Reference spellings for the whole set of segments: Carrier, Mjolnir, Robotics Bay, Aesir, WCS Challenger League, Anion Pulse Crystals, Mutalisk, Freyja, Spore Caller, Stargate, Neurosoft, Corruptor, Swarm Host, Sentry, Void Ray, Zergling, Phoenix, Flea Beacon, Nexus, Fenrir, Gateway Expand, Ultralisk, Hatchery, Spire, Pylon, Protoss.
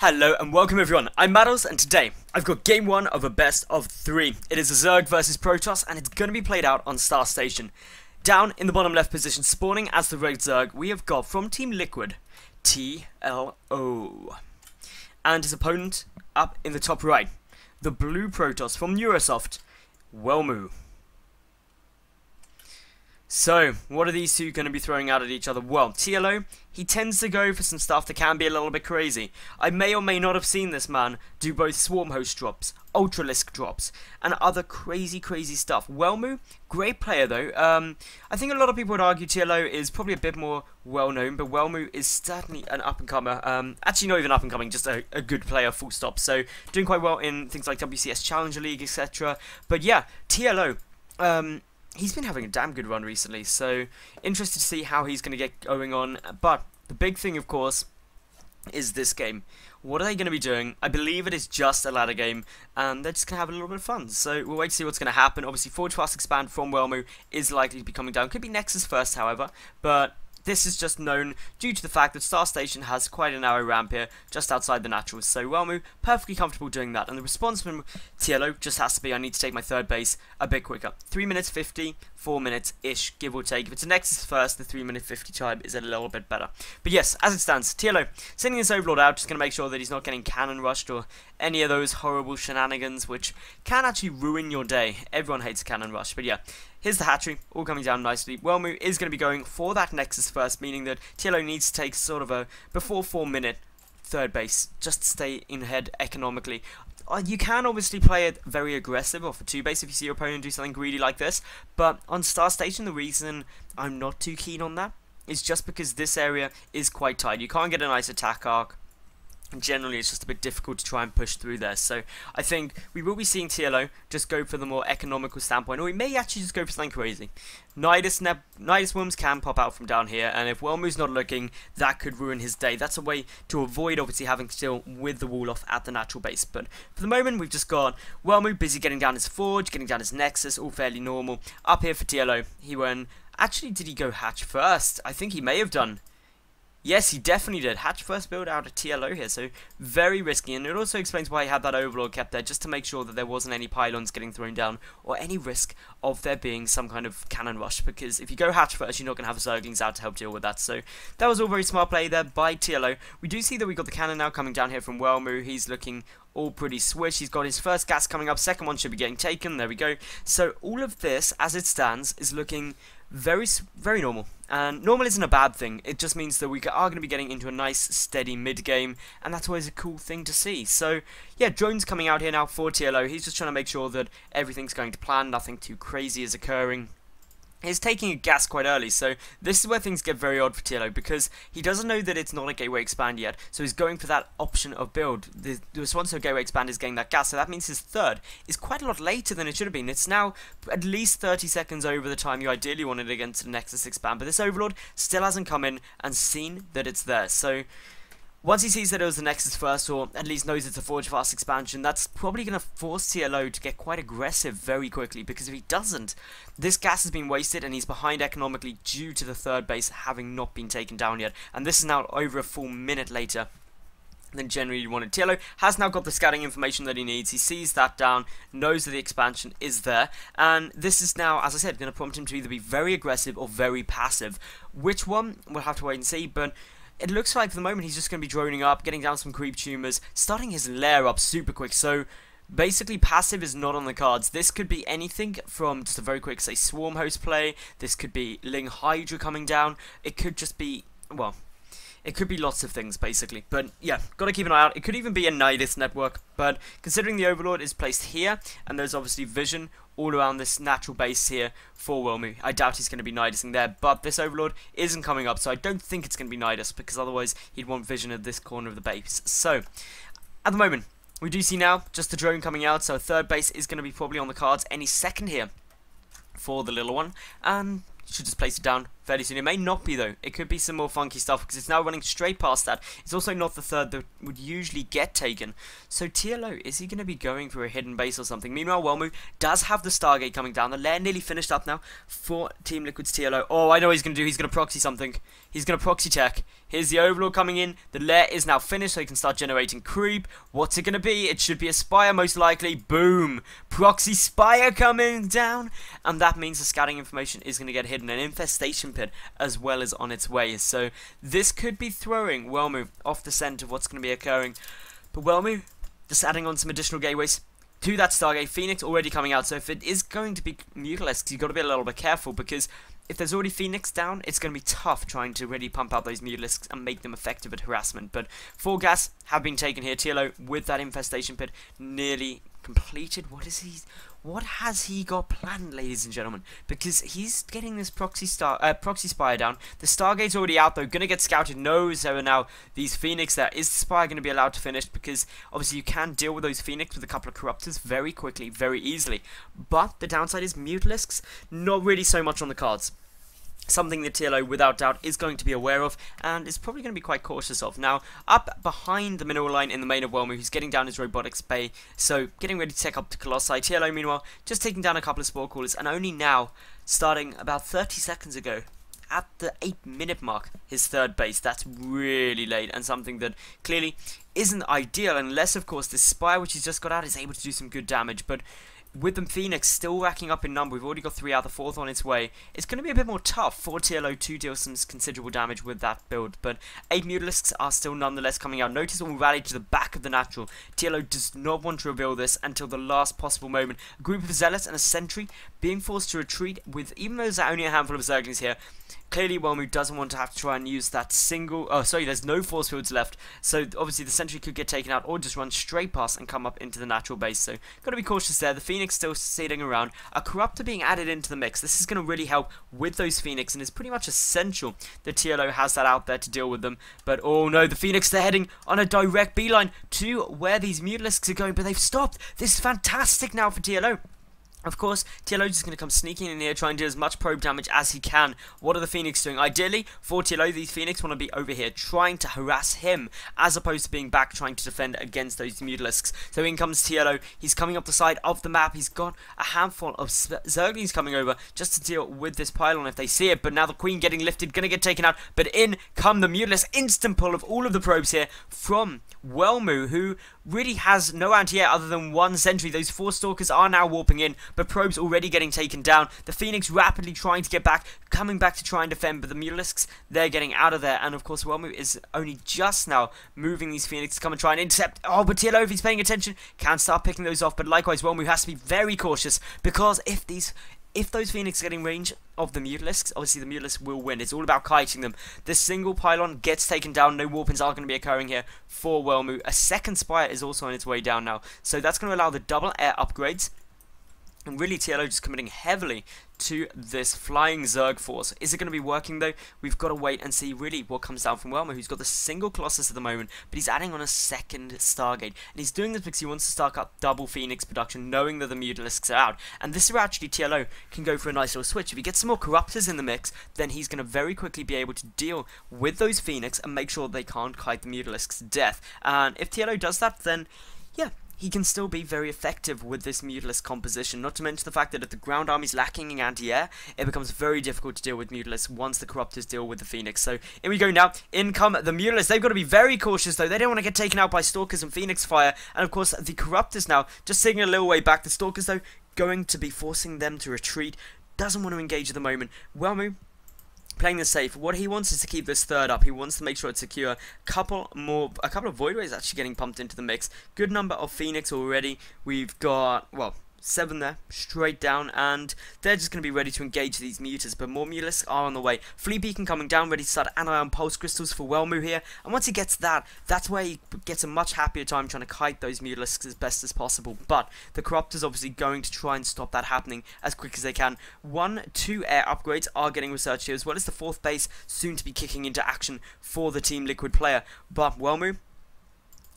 Hello and welcome everyone, I'm Madals and today I've got game 1 of a best of 3. It is a Zerg versus Protoss and it's going to be played out on Star Station. Down in the bottom left position spawning as the red Zerg we have got from Team Liquid, TLO. And his opponent up in the top right, the blue Protoss from Neurosoft, Welmu. So, what are these two going to be throwing out at each other? Well, TLO, he tends to go for some stuff that can be a little bit crazy. I may or may not have seen this man do both Swarm Host drops, Ultralisk drops, and other crazy stuff. Welmu, great player though. I think a lot of people would argue TLO is probably a bit more well-known, but Welmu is certainly an up-and-comer. Actually, not even up-and-coming, just a good player, full stop. So, doing quite well in things like WCS Challenger League, etc. But yeah, TLO, he's been having a damn good run recently, so interested to see how he's going to get going on. But the big thing, of course, is this game. What are they going to be doing? I believe it is just a ladder game, and they're just going to have a little bit of fun. So we'll wait to see what's going to happen. Obviously, Forge Fast Expand from Welmu is likely to be coming down. Could be Nexus first, however, but this is just known due to the fact that Star Station has quite a narrow ramp here, just outside the naturals. So Welmu, perfectly comfortable doing that. And the response from TLO just has to be, I need to take my third base a bit quicker. 3 minutes 50, 4 minutes-ish, give or take. If it's a Nexus first, the 3 minute 50 time is a little bit better. But yes, as it stands, TLO sending his Overlord out, just going to make sure that he's not getting cannon rushed or any of those horrible shenanigans, which can actually ruin your day. Everyone hates cannon rush, but yeah. Here's the Hatchery, all coming down nicely. Welmu is going to be going for that Nexus first, meaning that TLO needs to take sort of a before 4 minute third base, just to stay in head economically. You can obviously play it very aggressive or for two base if you see your opponent do something greedy like this, but on Star Station the reason I'm not too keen on that is just because this area is quite tight. You can't get a nice attack arc. And generally it's just a bit difficult to try and push through there, so I think we will be seeing TLO just go for the more economical standpoint, or we may actually just go for something crazy. Nidus Worms can pop out from down here, and if Welmu's not looking, that could ruin his day. That's a way to avoid obviously having to deal with the wall off at the natural base, but for the moment we've just got Welmu busy getting down his Forge, getting down his Nexus, all fairly normal. Up here for TLO, he went, actually did he go Hatch first? I think he may have done. Yes, he definitely did. Hatch first build out a TLO here, so very risky. And it also explains why he had that Overlord kept there, just to make sure that there wasn't any pylons getting thrown down or any risk of there being some kind of cannon rush, because if you go Hatch first, you're not going to have Zerglings out to help deal with that. So that was all very smart play there by TLO. We do see that we got the cannon now coming down here from Welmu. He's looking all pretty swish. He's got his first gas coming up. Second one should be getting taken. There we go. So all of this, as it stands, is looking very normal, and normal isn't a bad thing. It just means that we are going to be getting into a nice steady mid game, and that's always a cool thing to see. So yeah, drones coming out here now for TLO. He's just trying to make sure that everything's going to plan, nothing too crazy is occurring. He's taking a gas quite early, so this is where things get very odd for TLO, because he doesn't know that it's not a Gateway Expand yet, so he's going for that option of build. The response to Gateway Expand is getting that gas, so that means his third is quite a lot later than it should have been. It's now at least 30 seconds over the time you ideally wanted against the Nexus Expand, but this Overlord still hasn't come in and seen that it's there, so once he sees that it was the Nexus first, or at least knows it's a Forge Fast expansion, that's probably going to force TLO to get quite aggressive very quickly, because if he doesn't, this gas has been wasted and he's behind economically due to the third base having not been taken down yet. And this is now over a full minute later than generally you wanted. TLO has now got the scouting information that he needs. He sees that down, knows that the expansion is there, and this is now, as I said, going to prompt him to either be very aggressive or very passive. Which one? We'll have to wait and see, but it looks like for the moment he's just going to be droning up, getting down some creep tumors, starting his Lair up super quick, so basically passive is not on the cards. This could be anything from just a very quick, say, Swarm Host play, this could be Ling Hydra coming down, it could just be, well, it could be lots of things basically, but yeah, gotta keep an eye out. It could even be a Nidus Network, but considering the Overlord is placed here, and there's obviously vision all around this natural base here for Welmu, I doubt he's going to be Nidusing there, but this Overlord isn't coming up, so I don't think it's going to be Nidus, because otherwise he'd want vision of this corner of the base. So, at the moment, we do see now just the drone coming out, so a third base is going to be probably on the cards any second here for the little one, and should just place it down fairly soon. It may not be though. It could be some more funky stuff because it's now running straight past that. It's also not the third that would usually get taken. So TLO, is he going to be going for a hidden base or something? Meanwhile, Welmu does have the Stargate coming down. The Lair nearly finished up now for Team Liquid's TLO. Oh, I know what he's going to do. He's going to proxy something. He's going to proxy tech. Here's the Overlord coming in. The Lair is now finished, so he can start generating creep. What's it going to be? It should be a Spire, most likely. Boom! Proxy Spire coming down. And that means the scouting information is going to get hidden. An Infestation Pit as well is on its way. So this could be throwing Welmu off the scent of what's going to be occurring. But Welmu, just adding on some additional gateways to that Stargate. Phoenix already coming out. So if it is going to be Mutalisk, you've got to be a little bit careful because if there's already Phoenix down, it's going to be tough trying to really pump out those Mutalisks and make them effective at harassment. But 4 gas have been taken here. TLO with that Infestation Pit nearly completed. What has he got planned, ladies and gentlemen? Because he's getting this proxy Spire down. The Stargate's already out though, going to get scouted. No, there are now these Phoenix there. Is the Spire going to be allowed to finish? Because obviously you can deal with those Phoenix with a couple of Corruptors very quickly, very easily. But the downside is Mutalisks, not really so much on the cards. Something that TLO without doubt is going to be aware of and is probably going to be quite cautious of. Now, up behind the mineral line in the main of Welmu, who's getting down his Robotics Bay, so getting ready to take up to Colossi. TLO, meanwhile, just taking down a couple of Spore Callers, and only now, starting about 30 seconds ago, at the 8-minute mark, his third base. That's really late and something that clearly isn't ideal, unless, of course, this Spire, which he's just got out, is able to do some good damage, but with them Phoenix still racking up in number, we've already got 3 out, the 4th on its way. It's going to be a bit more tough for TLO to deal some considerable damage with that build, but 8 Mutalisks are still nonetheless coming out. Notice all rallied to the back of the natural. TLO does not want to reveal this until the last possible moment. A group of Zealots and a Sentry being forced to retreat with, even though there's only a handful of Zerglings here, clearly Welmu doesn't want to have to try and use that single, oh sorry, there's no force fields left, so obviously the Sentry could get taken out or just run straight past and come up into the natural base, so got to be cautious there. The Phoenix still sitting around, a Corruptor being added into the mix. This is going to really help with those Phoenix and it's pretty much essential that TLO has that out there to deal with them, but oh no, the Phoenix, they're heading on a direct beeline to where these Mutalisks are going, but they've stopped. This is fantastic now for TLO. Of course, TLO is going to come sneaking in here, try and do as much probe damage as he can. What are the Phoenix doing? Ideally, for TLO, these Phoenix want to be over here, trying to harass him, as opposed to being back, trying to defend against those Mutalisks. So in comes TLO, he's coming up the side of the map, he's got a handful of Zerglings coming over, just to deal with this Pylon if they see it, but now the Queen getting lifted, going to get taken out, but in come the Mutalisks, instant pull of all of the probes here, from Welmu, who really has no anti-air other than one Sentry. Those 4 Stalkers are now warping in, but probes already getting taken down. The Phoenix rapidly trying to get back, coming back to try and defend, but the Mutalisks, they're getting out of there, and of course Welmu is only just now moving these Phoenix to come and try and intercept. Oh, but TLO, if he's paying attention, can start picking those off, but likewise Welmu has to be very cautious, because if those Phoenix get in range of the Mutalisks, obviously the Mutalisks will win. It's all about kiting them. This single Pylon gets taken down. No warpins are going to be occurring here for Welmu. A second Spire is also on its way down now. So that's going to allow the double air upgrades. And really TLO just committing heavily to this flying Zerg force. Is it going to be working though? We've got to wait and see really what comes down from Welmu, who's got the single Colossus at the moment, but he's adding on a second Stargate. And he's doing this because he wants to start up double Phoenix production, knowing that the Mutalisks are out. And this is where actually TLO can go for a nice little switch. If he gets some more Corruptors in the mix, then he's going to very quickly be able to deal with those Phoenix and make sure they can't kite the Mutalisks to death. And if TLO does that, then yeah, he can still be very effective with this Mutalisk composition, not to mention the fact that if the ground army's lacking in anti-air, it becomes very difficult to deal with Mutalisks once the Corruptors deal with the Phoenix. So here we go now, in come the Mutalisks. They've got to be very cautious though, they don't want to get taken out by Stalkers and Phoenix fire, and of course the Corruptors now just sitting a little way back. The Stalkers though, going to be forcing them to retreat, doesn't want to engage at the moment. Welmu playing this safe. What he wants is to keep this third up. He wants to make sure it's secure. A couple of Void Rays actually getting pumped into the mix. Good number of Phoenix already. We've got, well, 7 there, straight down, and they're just going to be ready to engage these muters, but more Mutalisks are on the way. Flea Beacon coming down, ready to start Anion Pulse Crystals for Welmu here, and once he gets that, that's where he gets a much happier time trying to kite those Mutalisks as best as possible, but the Corruptors obviously going to try and stop that happening as quick as they can. 1, 2 air upgrades are getting researched here, as well as the 4th base soon to be kicking into action for the Team Liquid player, but Welmu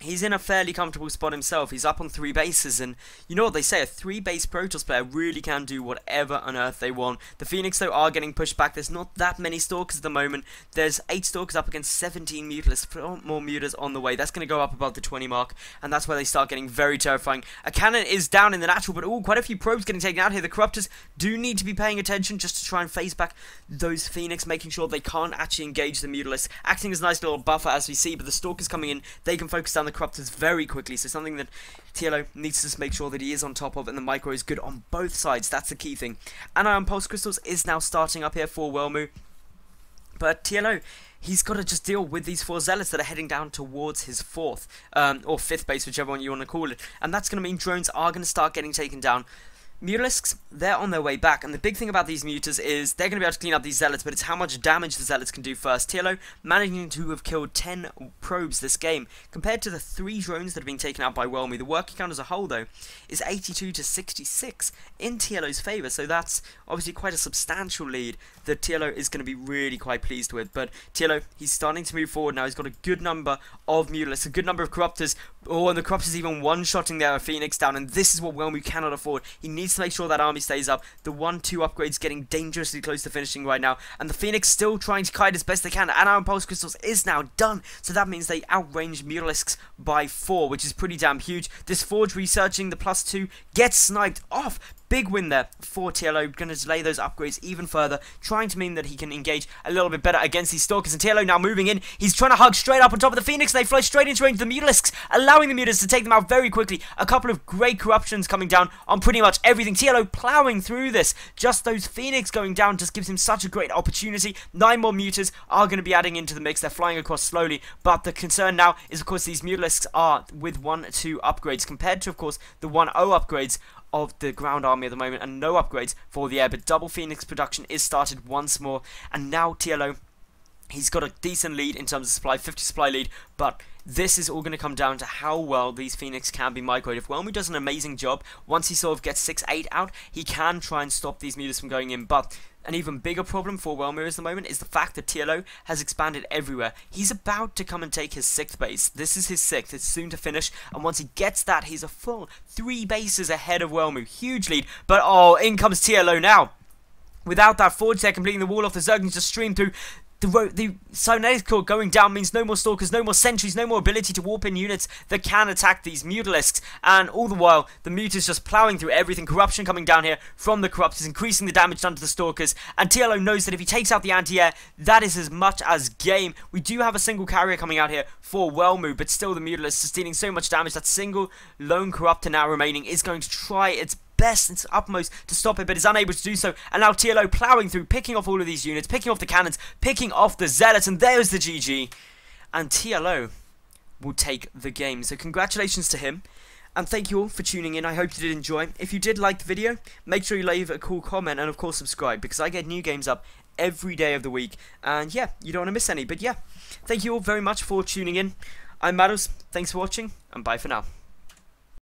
he's in a fairly comfortable spot himself. He's up on 3 bases, and you know what they say, a 3-base Protoss player really can do whatever on earth they want. The Phoenix, though, are getting pushed back. There's not that many Stalkers at the moment. There's 8 Stalkers up against 17 Mutalists. 4 more Mutalists on the way. That's going to go up above the 20 mark, and that's where they start getting very terrifying. A cannon is down in the natural, but ooh, quite a few probes getting taken out here. The Corruptors do need to be paying attention just to try and phase back those Phoenix, making sure they can't actually engage the Mutalists, acting as a nice little buffer as we see, but the Stalkers coming in, they can focus down the Corruptors very quickly, so something that TLO needs to just make sure that he is on top of, and the micro is good on both sides. That's the key thing. Anion Pulse Crystals is now starting up here for Welmu, but TLO, he's got to just deal with these 4 Zealots that are heading down towards his 4th or 5th base, whichever one you want to call it, and that's going to mean drones are going to start getting taken down. Mutalisks, they're on their way back, and the big thing about these Mutas is they're going to be able to clean up these Zealots, but it's how much damage the Zealots can do first. TLO managing to have killed 10 probes this game, compared to the 3 drones that have been taken out by Welmu. The working count as a whole, though, is 82 to 66 in TLO's favour, so that's obviously quite a substantial lead that TLO is going to be really quite pleased with. But TLO, he's starting to move forward now. He's got a good number of Mutalisks, a good number of Corruptors. Oh, and the Corruptors even one-shotting their Phoenix down, and this is what Welmu cannot afford. He needs to make sure that army stays up. The 1-2 upgrade's getting dangerously close to finishing right now, and the Phoenix still trying to kite as best they can. And our Impulse Crystals is now done, so that means they outrange Mutalisks by 4, which is pretty damn huge. This Forge researching the +2 gets sniped off. Big win there for TLO, going to delay those upgrades even further, trying to mean that he can engage a little bit better against these Stalkers. And TLO now moving in, he's trying to hug straight up on top of the Phoenix, and they fly straight into range of the Mutalisks, allowing the Mutalisks to take them out very quickly. A couple of great corruptions coming down on pretty much everything. TLO ploughing through this, just those Phoenix going down just gives him such a great opportunity. 9 more Mutas are going to be adding into the mix. They're flying across slowly, but the concern now is, of course, these Mutalisks are with 1-2 upgrades, compared to, of course, the 1-0 upgrades of the ground army at the moment, and no upgrades for the air. But double Phoenix production is started once more, and now TLO, he's got a decent lead in terms of supply, 50 supply lead, but this is all going to come down to how well these Phoenix can be microed. If Welmu does an amazing job, once he sort of gets 6-8 out, he can try and stop these Mutas from going in. But an even bigger problem for Welmu at the moment is the fact that TLO has expanded everywhere. He's about to come and take his 6th base. This is his 6th. It's soon to finish. And once he gets that, he's a full 3 bases ahead of Welmu. Huge lead. But oh, in comes TLO now. Without that Forge, they're completing the wall off. The Zerglings just stream through. The cybernetic core going down means no more Stalkers, no more Sentries, no more ability to warp in units that can attack these Mutalisks. And all the while, the Mutas just ploughing through everything. Corruption coming down here from the Corruptors, increasing the damage done to the Stalkers. And TLO knows that if he takes out the anti-air, that is as much as game. We do have a single carrier coming out here for Welmu, but still the Mutalisks are stealing so much damage. That single lone Corruptor now remaining is going to try its best and utmost to stop it, but is unable to do so. And now TLO ploughing through, picking off all of these units, picking off the cannons, picking off the Zealots, and there's the GG. And TLO will take the game. So congratulations to him, and thank you all for tuning in. I hope you did enjoy. If you did like the video, make sure you leave a cool comment, and of course subscribe, because I get new games up every day of the week. And yeah, you don't want to miss any. But yeah, thank you all very much for tuning in. I'm Madals, thanks for watching, and bye for now.